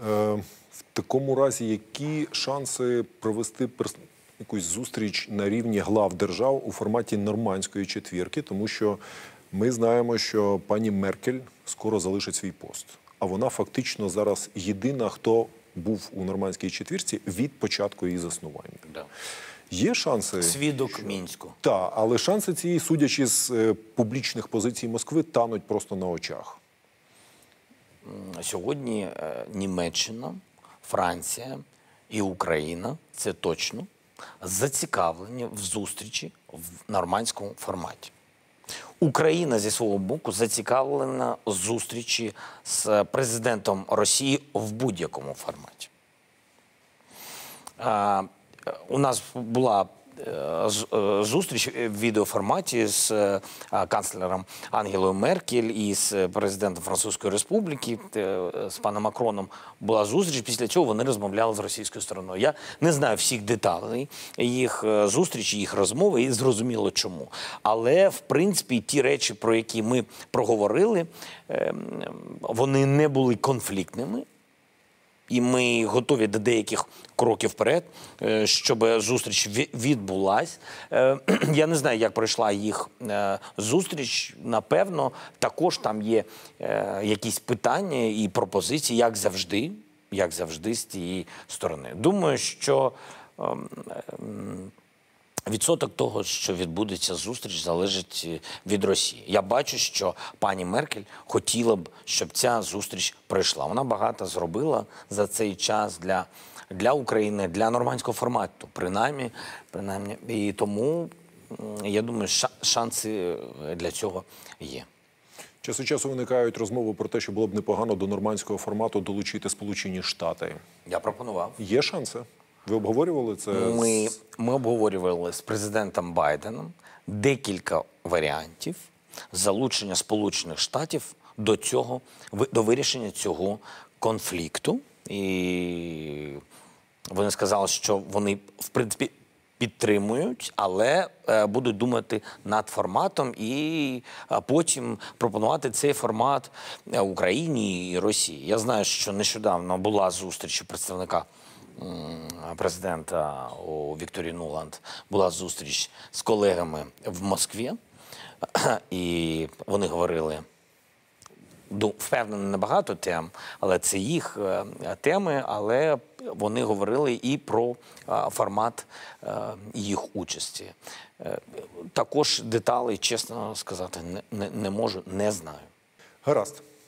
В такому разі, які шанси провести якусь зустріч на рівні глав держав у форматі нормандської четвірки? Тому що ми знаємо, що пані Меркель скоро залишить свій пост. А вона фактично зараз єдина, хто був у нормандській четвірці від початку її заснування. Да. Є шанси... Свідок що... Мінську. Так, але шанси цієї, судячи з публічних позицій Москви, тануть просто на очах. Сьогодні Німеччина, Франція і Україна, це точно, зацікавлені в зустрічі в нормандському форматі. Україна, зі свого боку, зацікавлена в зустрічі з президентом Росії в будь-якому форматі. У нас була зустріч в відеоформаті з канцлером Ангелою Меркель і з президентом Французької Республіки, з паном Макроном була зустріч, після цього вони розмовляли з російською стороною. Я не знаю всіх деталей їх зустрічі, їх розмови, і зрозуміло чому. Але, в принципі, ті речі, про які ми проговорили, вони не були конфліктними. І ми готові до деяких кроків вперед, щоб зустріч відбулась. Я не знаю, як пройшла їх зустріч. Напевно, також там є якісь питання і пропозиції, як завжди з тієї сторони. Думаю, що відсоток того, що відбудеться зустріч, залежить від Росії. Я бачу, що пані Меркель хотіла б, щоб ця зустріч пройшла. Вона багато зробила за цей час для України, для нормандського формату, принаймні. І тому, я думаю, шанси для цього є. Час від часу виникають розмови про те, що було б непогано до нормандського формату долучити Сполучені Штати. Я пропонував. Є шанси? Ви обговорювали це? Ми обговорювали з президентом Байденом декілька варіантів залучення Сполучених Штатів до вирішення цього конфлікту. І вони сказали, що вони, в принципі, підтримують, але будуть думати над форматом і потім пропонувати цей формат Україні і Росії. Я знаю, що нещодавно була зустріч представника президента у Вікторії Нуланд, була зустріч з колегами в Москві, і вони говорили, впевнено, не багато тем, але це їх теми, але вони говорили і про формат їх участі. Також деталі, чесно сказати, не можу, не знаю. Гаразд.